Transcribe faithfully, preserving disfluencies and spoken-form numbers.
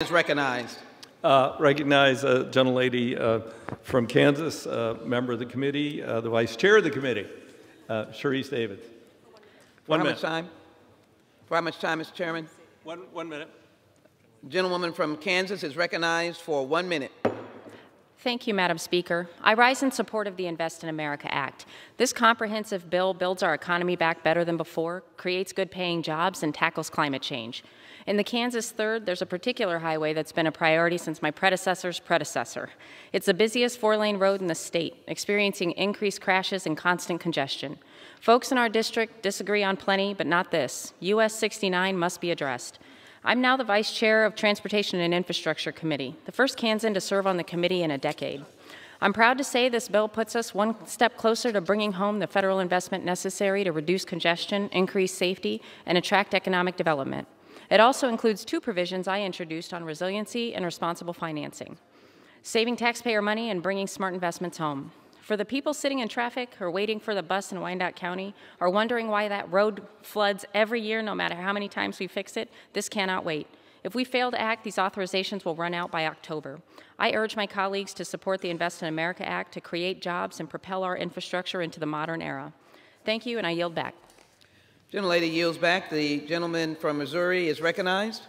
Is recognized. Uh, recognize a gentlelady uh, from Kansas, uh, member of the committee, uh, the vice chair of the committee, uh, Sharice Davids. One minute. For how much time? For how much time, Mister Chairman? One, one minute. Gentlewoman from Kansas is recognized for one minute. Thank you, Madam Speaker. I rise in support of the Invest in America Act. This comprehensive bill builds our economy back better than before, creates good-paying jobs, and tackles climate change. In the Kansas third, there's a particular highway that's been a priority since my predecessor's predecessor. It's the busiest four-lane road in the state, experiencing increased crashes and constant congestion. Folks in our district disagree on plenty, but not this. U S sixty-nine must be addressed. I'm now the Vice Chair of Transportation and Infrastructure Committee, the first Kansan to serve on the committee in a decade. I'm proud to say this bill puts us one step closer to bringing home the federal investment necessary to reduce congestion, increase safety, and attract economic development. It also includes two provisions I introduced on resiliency and responsible financing, saving taxpayer money and bringing smart investments home. For the people sitting in traffic or waiting for the bus in Wyandotte County or wondering why that road floods every year no matter how many times we fix it, this cannot wait. If we fail to act, these authorizations will run out by October. I urge my colleagues to support the Invest in America Act to create jobs and propel our infrastructure into the modern era. Thank you, and I yield back. Gentlelady yields back. The gentleman from Missouri is recognized.